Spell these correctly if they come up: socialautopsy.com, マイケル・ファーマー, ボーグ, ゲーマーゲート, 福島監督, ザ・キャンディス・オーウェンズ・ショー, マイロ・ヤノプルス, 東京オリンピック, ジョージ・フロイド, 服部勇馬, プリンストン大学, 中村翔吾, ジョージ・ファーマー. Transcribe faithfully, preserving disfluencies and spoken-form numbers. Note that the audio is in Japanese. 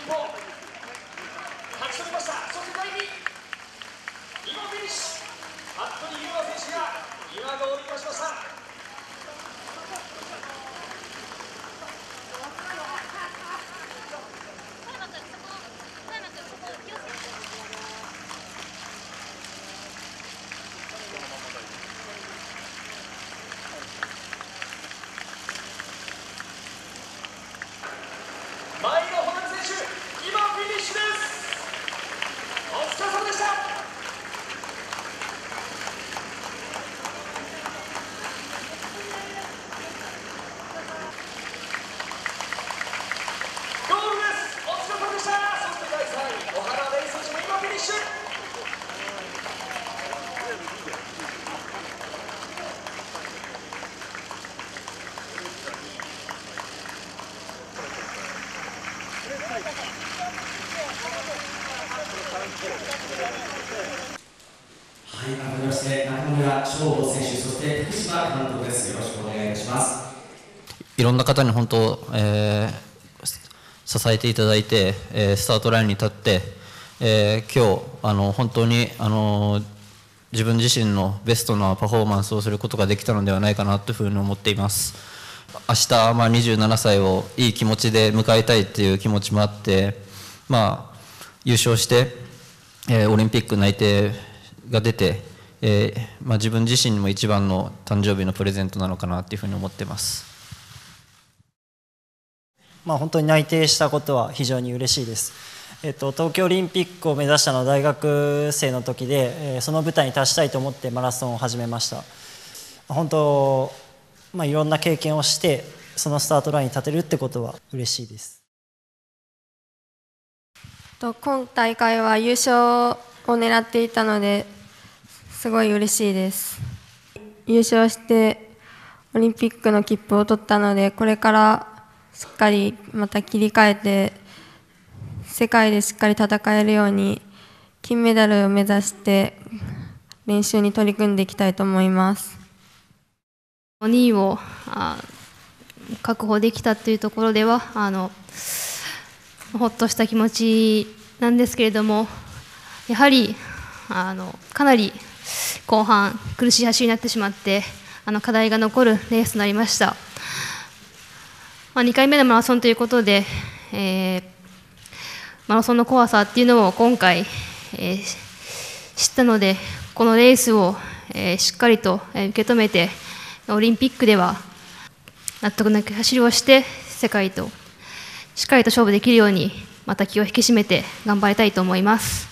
一歩勝ち取りました。そしてだいに、今フィニッシュ、服部勇馬選手が今ゴールいたしました。はい、改めまして中村翔吾選手、そして福島監督です。よろしくお願いいたします。いろんな方に本当、えー、支えていただいて、えー、スタートラインに立って、えー、今日あの本当にあの自分自身のベストなパフォーマンスをすることができたのではないかなというふうに思っています。明日、まあ、にじゅうななさいをいい気持ちで迎えたいという気持ちもあって、まあ、優勝して。えー、オリンピック内定が出て、えーまあ、自分自身も一番の誕生日のプレゼントなのかなというふうに思ってます。まあ、本当に内定したことは非常に嬉しいです、えっと、東京オリンピックを目指したのは大学生の時で、えー、その舞台に達したいと思ってマラソンを始めました。本当、まあ、いろんな経験をしてそのスタートラインに立てるってことは嬉しいです。今大会は優勝を狙っていたのですごい嬉しいです。優勝してオリンピックの切符を取ったので、これからしっかりまた切り替えて世界でしっかり戦えるように金メダルを目指して練習に取り組んでいきたいと思います。にいを確保できたというところではあのほっとした気持ちなんですけれども、やはりあのかなり後半苦しい走りになってしまってあの課題が残るレースとなりました。まあ、にかいめのマラソンということで、えー、マラソンの怖さっていうのを今回、えー、知ったので、このレースを、えー、しっかりと受け止めてオリンピックでは納得のいく走りをして世界としっかりと勝負できるようにまた気を引き締めて頑張りたいと思います。